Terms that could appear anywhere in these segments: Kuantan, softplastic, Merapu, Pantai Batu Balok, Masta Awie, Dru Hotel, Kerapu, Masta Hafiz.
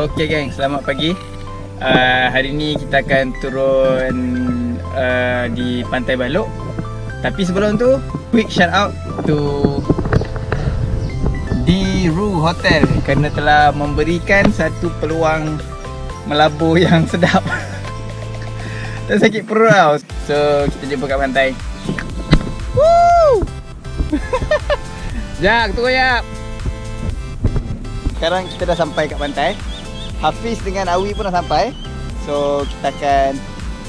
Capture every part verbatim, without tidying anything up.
Okey geng, selamat pagi. Uh, hari ni kita akan turun uh, di Pantai Balok. Tapi sebelum tu, quick shout out to Dru Hotel kerana telah memberikan satu peluang melabur yang sedap. Tak sakit perut tau. So, kita jumpa kat pantai. Woo! Jak, tunggu yap. Sekarang kita dah sampai kat pantai. Hafiz dengan Awie pun dah sampai. So kita akan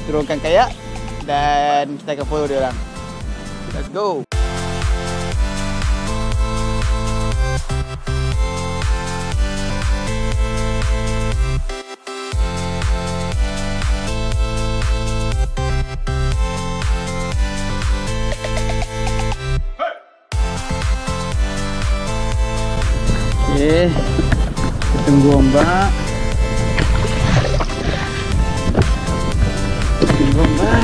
turunkan kayak dan kita akan follow dia orang. Let's go. Okay, tunggu ombak. Tunggu ombak.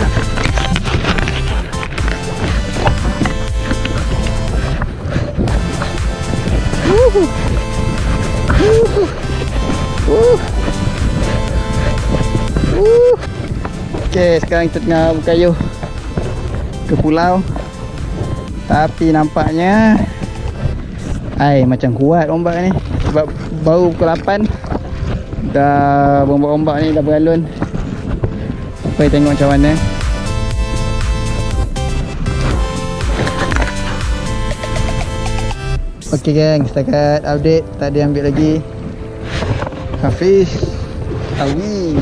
Wuhu. Wuhu. Wuh. Wuh. Okay, sekarang kita tengah berkayuh ke pulau. Tapi nampaknya air macam kuat ombak ni. Sebab baru pukul lapan dah ombak-ombak ni dah beralun. Kita tengok macam mana. Okey geng, setakat update tak ada ambil lagi. Hafiz, Awie,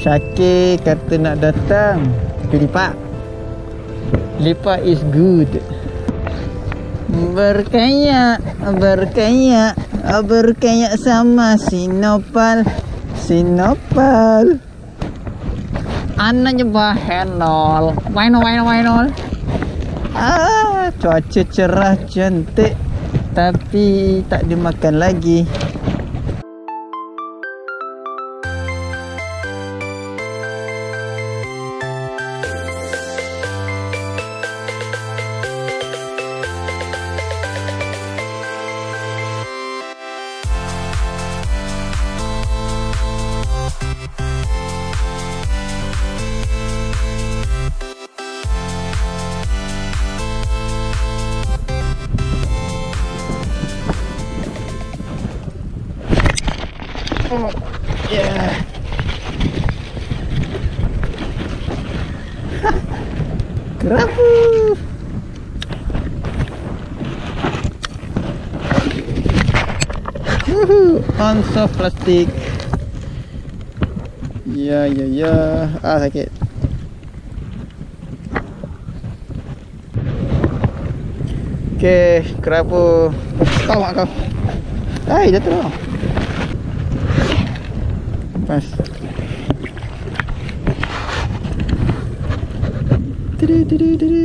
Syakir kata nak datang pergi lipat. Lipat is good. Berkayak, berkayak, berkayak sama Sinopal, Sinopal. Anaknya bahenol, wainol, wainol, wainol. Ah, cuaca cerah cantik, tapi tak dimakan lagi. Yeah. Kerapu. Woohoo, on soft plastik. Ya yeah, ya yeah, ya. Yeah. Ah sakit. Okay, kerapu. Kau mak kau. Hai, jatuh. Pas. Tiri tiri tiri.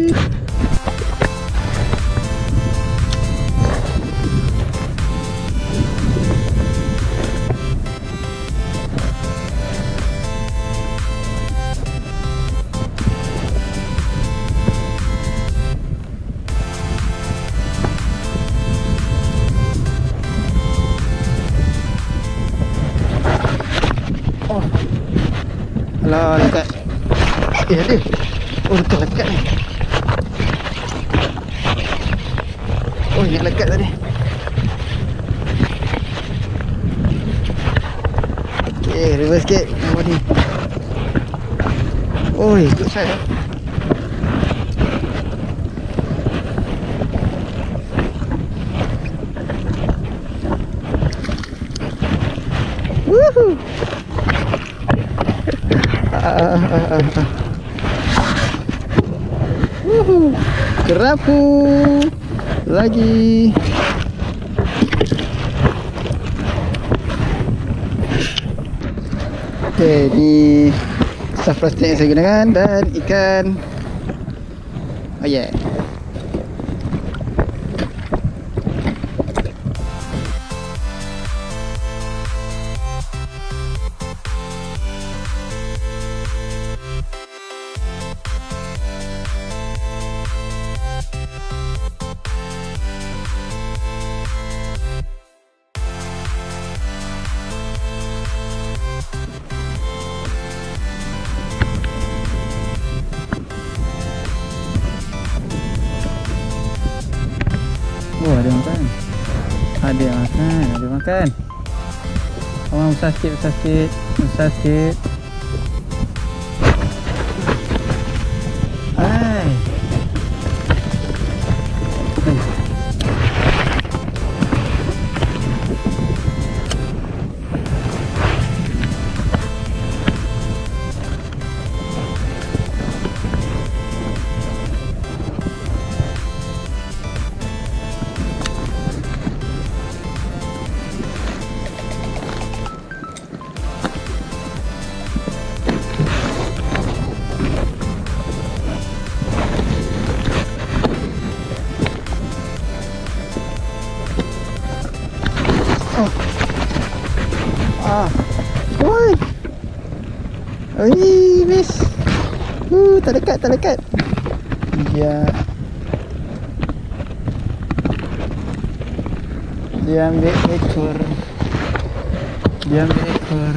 Alah, lekat. Eh, ada. Oh, betul lekat ni. Oh, yang lekat tadi. Okay, reverse sikit. Nombor ni. Oh, good side lah. Woohoo. Wuhu, kerapu lagi. Okay, ni saf plastik yang saya gunakan dan ikan. Oh yeah. Ada makan, ada makan. Orang besar sikit, besar sikit, besar sikit. Hai. Oi, miss. Uh, tak dekat, tak dekat. Dia Dia ambil ekor. Dia ambil ekor.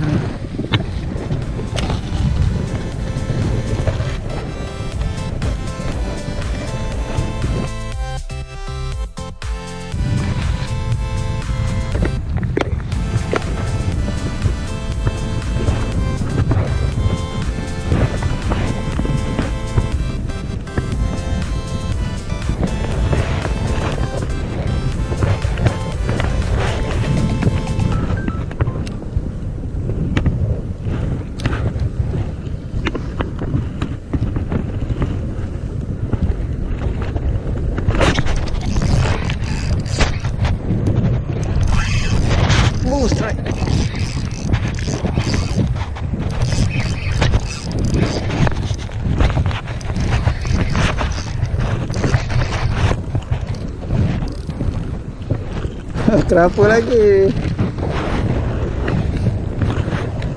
Kerapu lagi.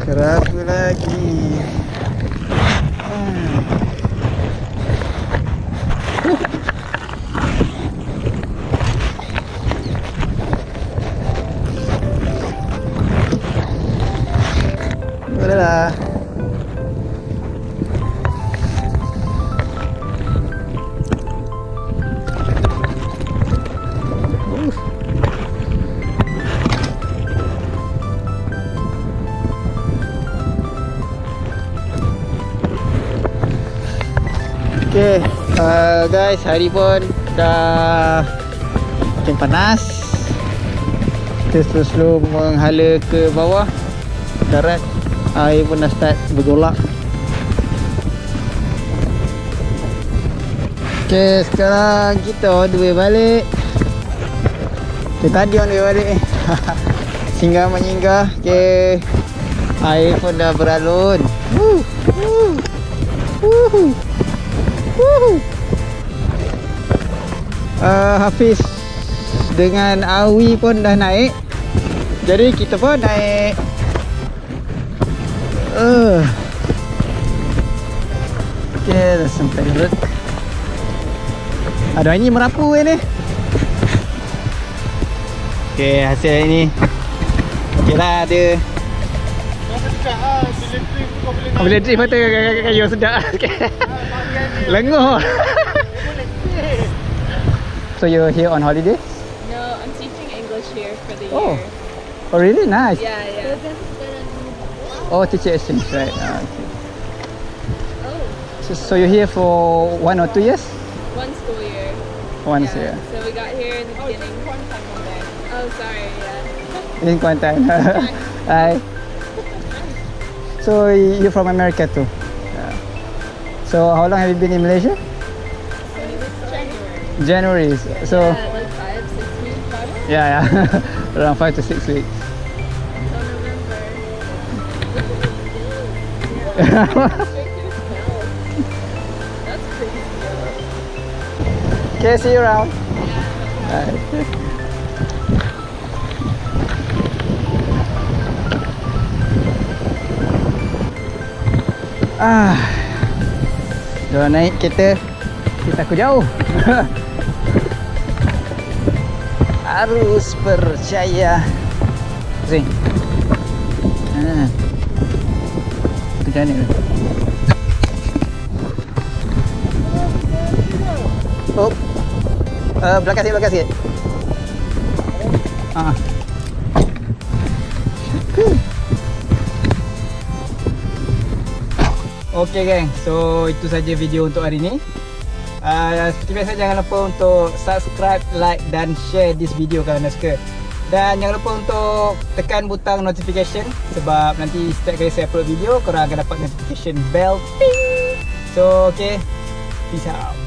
Kerapu lagi. Ah. Uh. Bolehlah. Okay, uh, guys, hari pun dah makin panas. Kita slow-slow menghala ke bawah. Darat air pun dah start bergolak. Okay, sekarang kita on the way balik. Kita tadi on the way balik. Singgah menyinggah. Okay, air pun dah beralun. Woo, woo, woo. Uh, Hafiz dengan Awie pun dah naik. Jadi kita pun naik. uh. Ok, dah sampai dulu. Aduh, ini merapu ni. Ok, hasil ini ok lah. Dia boleh drift mata kayu sedap. Lenguh. So you're here on holiday? No, I'm teaching English here for the oh. year. Oh, really? Nice. Yeah, yeah. Oh, teacher exchange, right? Ah, okay. Oh. So, so you're here for one or two years? One school year. One yeah. year. So we got here in the beginning. Oh, Kuantan one day. Oh, sorry. Yeah. In Kuantan. Hi. So you're from America too? Yeah. So how long have you been in Malaysia? January. January. So yeah, like five, six weeks probably? Yeah, yeah. Around five to six weeks. Until November. That's crazy. Okay, see you around. Yeah. Bye. Ah, dah naik kereta. Kita aku jauh. Harus percaya. Zing. Ah. Tekan ni. Oh. Uh, belakang sikit, belakang sikit. Ah. Okey geng, so itu saja video untuk hari ini. Uh, seperti biasa, jangan lupa untuk subscribe, like dan share this video kalau anda suka. Dan jangan lupa untuk tekan butang notification, sebab nanti setiap kali saya upload video korang akan dapat notification bell. Ting! So ok, peace out.